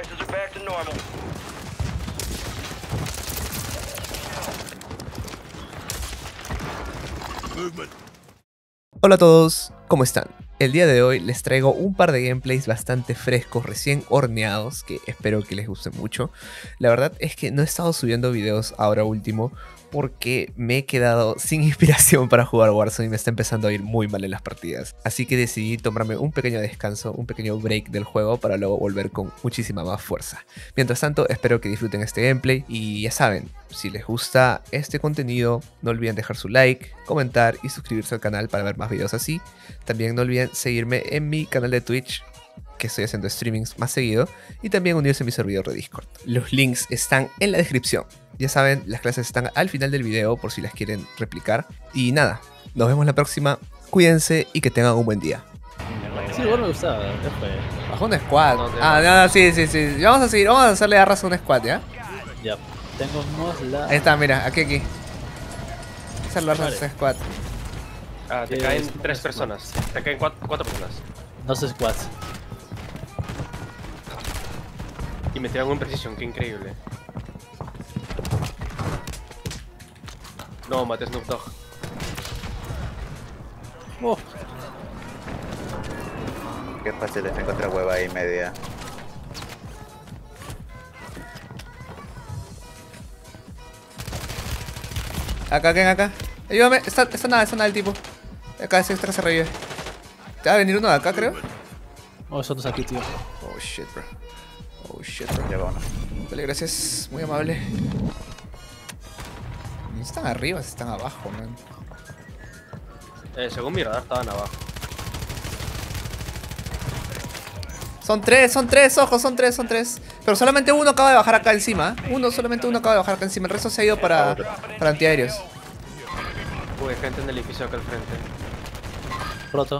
Prices are back to normal. Hola a todos, ¿cómo están? El día de hoy les traigo un par de gameplays bastante frescos, recién horneados, que espero que les guste mucho. La verdad es que no he estado subiendo videos ahora último porque me he quedado sin inspiración para jugar Warzone y me está empezando a ir muy mal en las partidas. Así que decidí tomarme un pequeño descanso, un pequeño break del juego para luego volver con muchísima más fuerza. Mientras tanto, espero que disfruten este gameplay y ya saben, si les gusta este contenido, no olviden dejar su like, comentar y suscribirse al canal para ver más videos así. También no olviden seguirme en mi canal de Twitch, que estoy haciendo streamings más seguido, y también unirse a mi servidor de Discord. Los links están en la descripción. Ya saben, las clases están al final del video por si las quieren replicar. Y nada, nos vemos la próxima, cuídense y que tengan un buen día. Sí, igual me gustaba. Bajo un squad. Sí. Vamos a seguir, vamos a hacerle arras a un squad, ¿ya? Ya, tenemos la... Ahí está, mira, aquí. Vamos a hacerle arras a un squad. Ah, te caen tres personas. Te caen cuatro personas. Dos squads. Y me tiran con precisión, qué increíble. No, maté a Snoop Dogg. Oh. Qué fácil es encontrar hueva ahí media. Acá. Ayúdame, está nada el tipo. Acá ese extra se revive. Te va a venir uno de acá, creo. Oh, son dos aquí, tío. Oh shit, bro. Ya va uno. Dale, gracias, muy amable. No están arriba, si están abajo, man. Según mi radar estaban abajo. Son tres. Pero solamente uno acaba de bajar acá encima. El resto se ha ido para antiaéreos. Uy, gente en el edificio acá al frente. Roto.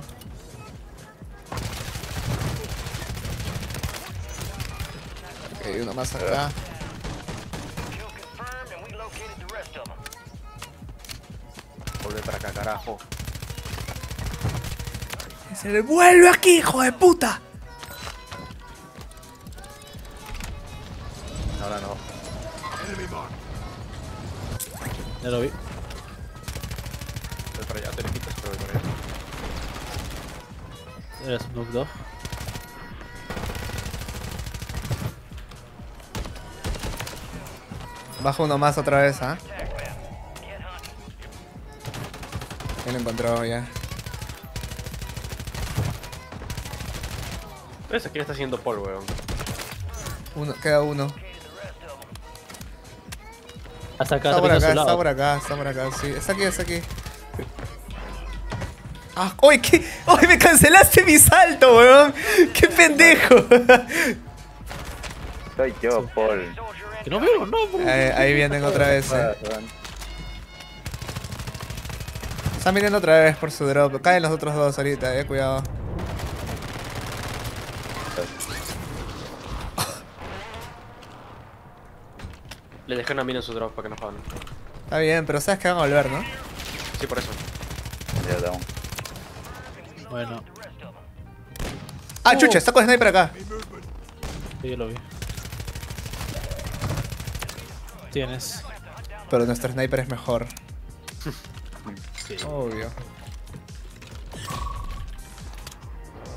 Ok, uno más acá. Vuelve para acá, carajo. ¡Se le vuelve aquí, hijo de puta! Ahora no. Ya lo vi. Voy para allá, te le quitas, pero voy para allá. Eres Snoop Dogg. Bajo uno más otra vez, ¿ah? Me lo encontró ya. Ese aquí está haciendo polvo, weón. Queda uno. Hasta acá, está por acá, sí. Está aquí. ¡Ah! ¡Uy! ¿Qué? ¡Uy! ¡Me cancelaste mi salto, weón! ¡Qué pendejo! Soy yo, Paul. Que no veo, no, bro. Ahí vienen otra vez, Están viniendo otra vez por su drop. Caen los otros dos ahorita, cuidado. Le dejé una mina en su drop para que no jueguen. Está bien, pero sabes que van a volver, ¿no? Sí, por eso. Ya, down. Bueno. Ah, chucha, está con sniper acá. Sí, yo lo vi. Tienes. Pero nuestro sniper es mejor. Sí. Obvio.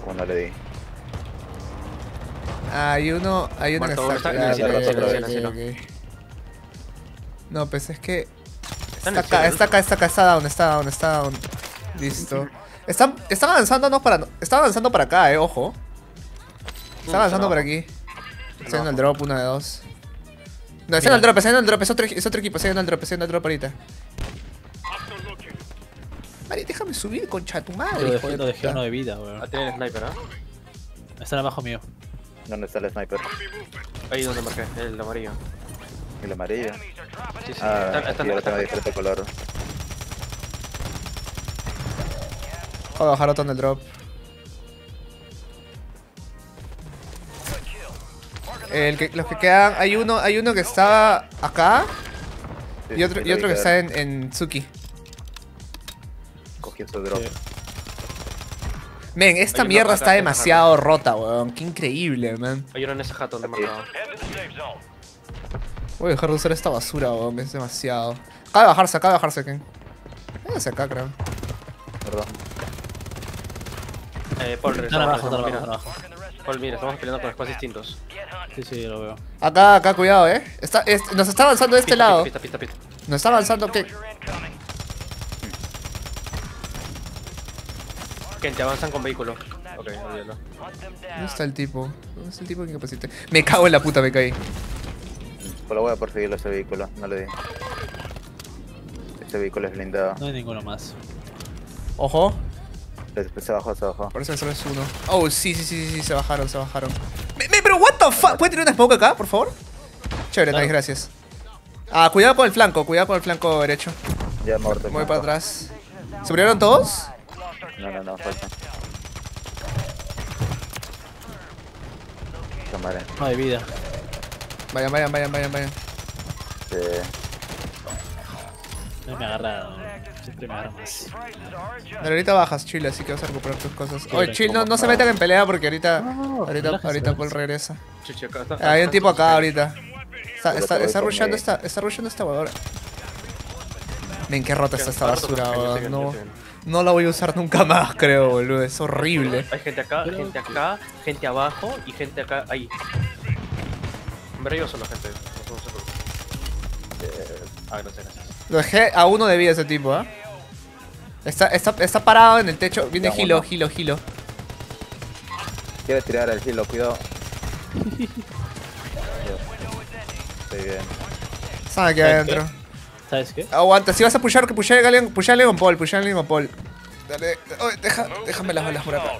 Bueno, le di. Hay uno que está. No, pues es que... Está acá, está down. Listo. Está avanzando para acá, ojo. Está avanzando para aquí. Está yendo el drop, una de dos. No, está en el drop, es otro equipo, está en el drop ahorita. Vale, déjame subir, concha tu madre. Lo dejé uno de vida, weón. Ah, tiene el sniper, ¿ah? Están abajo mío. ¿Dónde está el sniper? Ahí donde marqué, el amarillo. ¿El amarillo? Sí. Ah, ahora tengo diferente color. Voy a bajar otro en el drop. Los que quedan, hay uno que está acá y otro que está en Tsuki. Cogiendo drop. Men, esta mierda está demasiado rota, weón. Qué increíble, man. Oyeron ese jato de marcado. Voy a dejar de usar esta basura, weón. Es demasiado. Acaba de bajarse, Ken. Es acá, creo. Perdón. Paul, regresamos. Paul, mira, estamos peleando con espacios distintos. Sí, sí, lo veo. Acá, acá, cuidado, eh. Nos está avanzando de este lado. Nos está avanzando, ¿qué? Que te avanzan con vehículo. Ok, olvídalo. ¿Dónde está el tipo? ¿Dónde está el tipo que incapacité? Me cago en la puta, me caí. Por la voy a perseguirlo a ese vehículo, no le di. Este vehículo es blindado. No hay ninguno más. Ojo. Se bajó, se bajó. Parece que solo es uno. Oh, sí, se bajaron, se bajaron. Pero what the fuck? ¿Puede tener una smoke acá, por favor? Chévere, nice, gracias. Ah, cuidado con el flanco derecho. Ya muerto. Voy para atrás. ¿Se murieron todos? No, falta. No hay vida. Vayan. Sí. No me agarraron. Siempre me agarran más. Pero ahorita bajas, chill, así que vas a recuperar tus cosas. Oye, chill, no se metan en pelea porque ahorita Paul regresa. Hay un tipo acá ahorita. Está rusheando esta voladora. Ven, qué rota está esta basura, weón. No la voy a usar nunca más, creo, boludo. Es horrible. Hay gente acá, gente abajo y gente acá, ahí. Hombre, yo solo gente. Ah, gracias. Lo dejé a uno de vida ese tipo, ¿eh? Está parado en el techo. Viene hilo. Quiere tirar el hilo, cuidado. Estoy bien. Sabe que hay adentro. ¿Sabes qué? Aguanta, si vas a pushar, que pushale con Paul, Dale, déjame las balas por acá.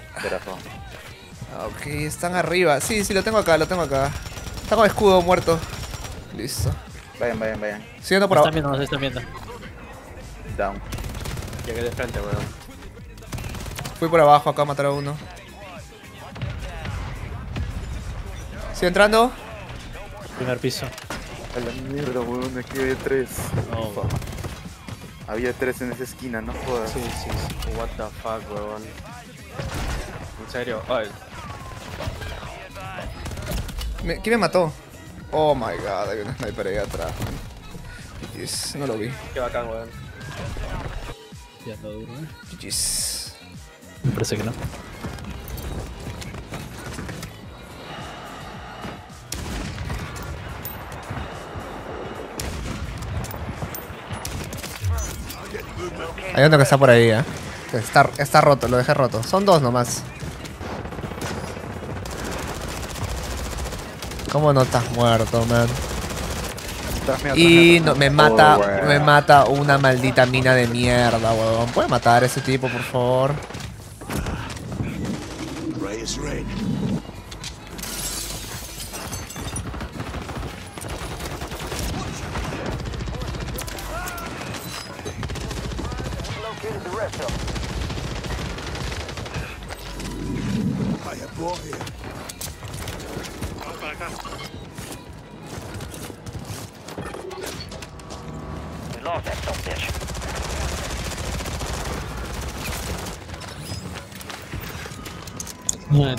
Ok, están arriba. Sí, lo tengo acá. Está con escudo muerto. Listo. Vayan. Siguiendo por abajo. Nos están viendo. Down. Llegué de frente, weón. Fui por abajo acá a matar a uno. ¿Sigue entrando? Primer piso. A la mierda, weón, aquí había tres. No, había tres en esa esquina, no jodas. Sí. What the fuck, weón. En serio, ay. ¿Quién me mató? Oh my god, hay un sniper ahí atrás. GG's, no lo vi. Qué bacán, weón. Ya está duro, eh. GG's. Me parece que no. Hay otro que está por ahí, eh. Está roto, lo dejé roto. Son dos nomás. ¿Cómo no estás muerto, man? Y no, me mata una maldita mina de mierda, weón. ¿Puede matar a ese tipo, por favor?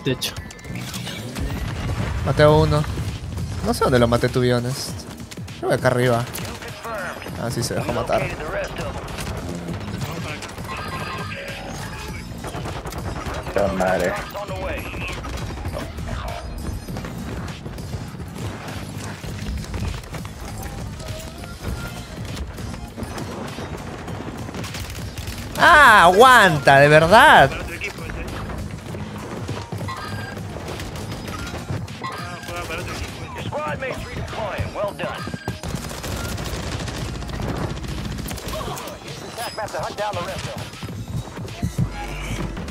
Techo. Maté a uno. No sé dónde lo maté, to be honest. Creo que acá arriba. Ah, sí, se dejó matar. Qué madre. Ah, aguanta, de verdad.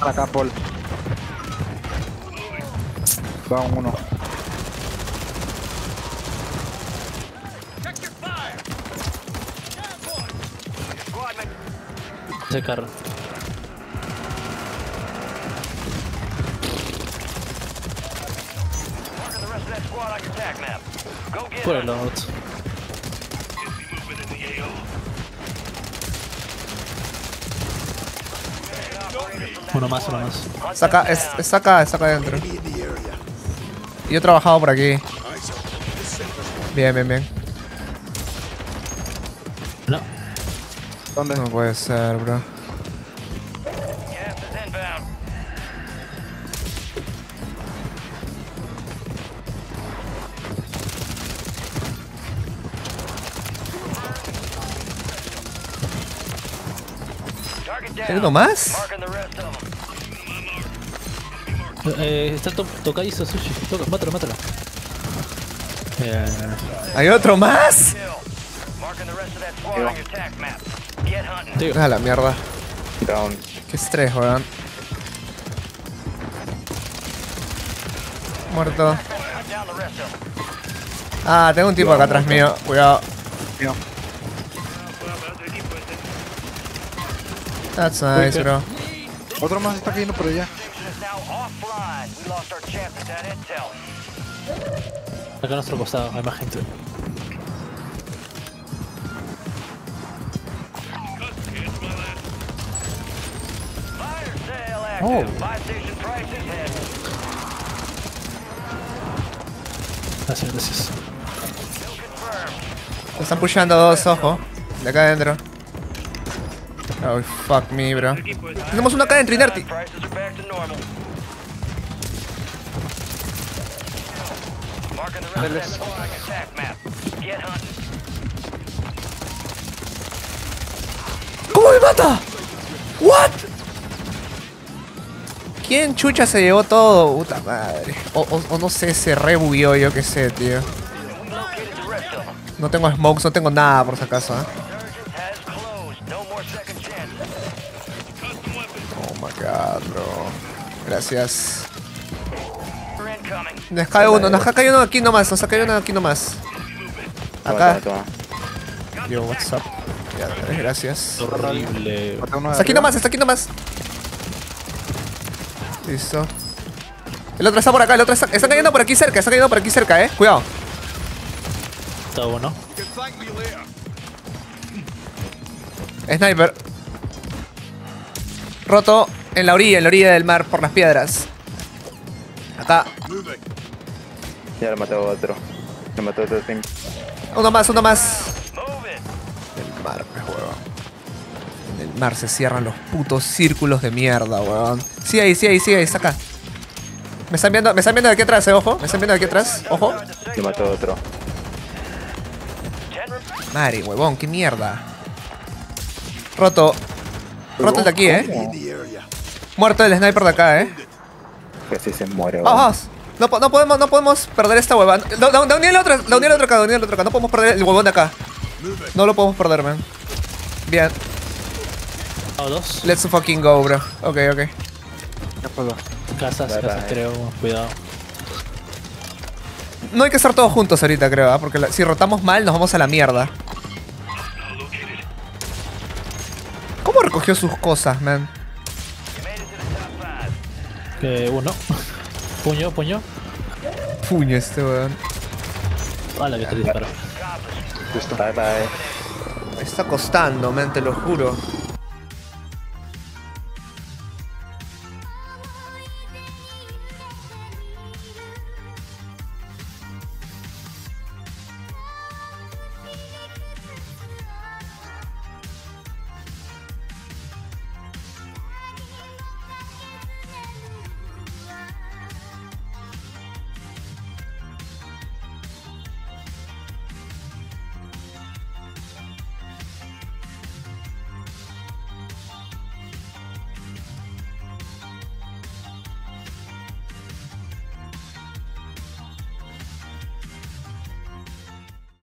Acá, Paul. Va uno. Ese carro. Bueno, Uno más. Está acá adentro. Yo he trabajado por aquí. Bien. No. ¿Dónde? No puede ser, bro. ¿Uno más? Está tocadizo, Sushi. Mátalo. ¿Hay otro más? A la mierda. Down. Qué estrés, weón. Muerto. Ah, tengo un tipo acá atrás mío. Cuidado. That's nice, bro. Otro más está cayendo por allá. Acá a nuestro costado, hay más gente. Oh. Gracias. Se están pushando dos, ojo. De acá adentro. Oh, fuck me, bro. Tenemos una acá dentro, Inerti. ¿Cómo me mata? What? ¿Quién chucha se llevó todo? Puta madre. O no sé, se rebugueó, yo qué sé, tío. No tengo smokes, no tengo nada por si acaso, ¿eh? Bro. Gracias. Nos cae uno, nos ha caído uno aquí nomás. Acá. Yo, what's up. Ya, gracias. Horrible. Está aquí nomás. Listo. El otro está por acá, Están cayendo por aquí cerca, cuidado. Está bueno. Sniper. Roto. En la orilla del mar, por las piedras. Acá. Ya lo mató otro. Team. Uno más. El mar, pues, huevón. En el mar se cierran los putos círculos de mierda, huevón. Sí, ahí, está acá. Me están viendo de aquí atrás, ojo. Lo mató otro. Mari, huevón, qué mierda. Roto el de aquí, Muerto el sniper de acá, Que si se muere, vamos. No podemos perder esta huevada. La uní el otro acá. No podemos perder el huevón de acá. No lo podemos perder, man. Bien. Let's fucking go, bro. Ok. Casas, creo. Cuidado. No hay que estar todos juntos ahorita, creo, porque si rotamos mal nos vamos a la mierda. ¿Cómo recogió sus cosas, man? Uno. Puño. Puño este, weón. Vale, que te disparo. Está costando, man, te lo juro.